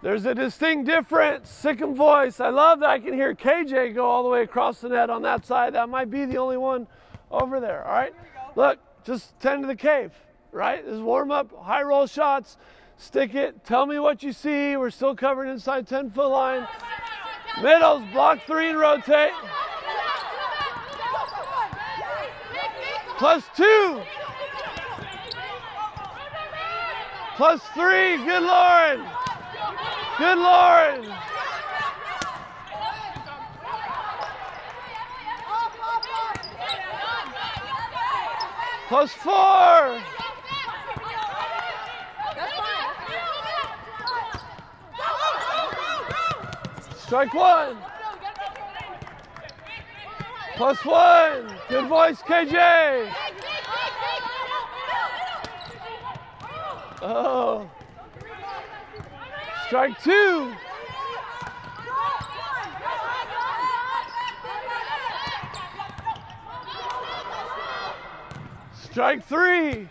There's a distinct difference. Sikkim voice. I love that I can hear KJ go all the way across the net on that side. That might be the only one over there. All right. Look, just tend to the cave, right? This is warm up, high roll shots. Stick it. Tell me what you see. We're still covered inside 10-foot line. Middles, block three and rotate. +2. +3. Good Lauren. Good Lauren. +4. Strike one. +1. Good voice, KJ. Oh. Strike 2. Strike 3.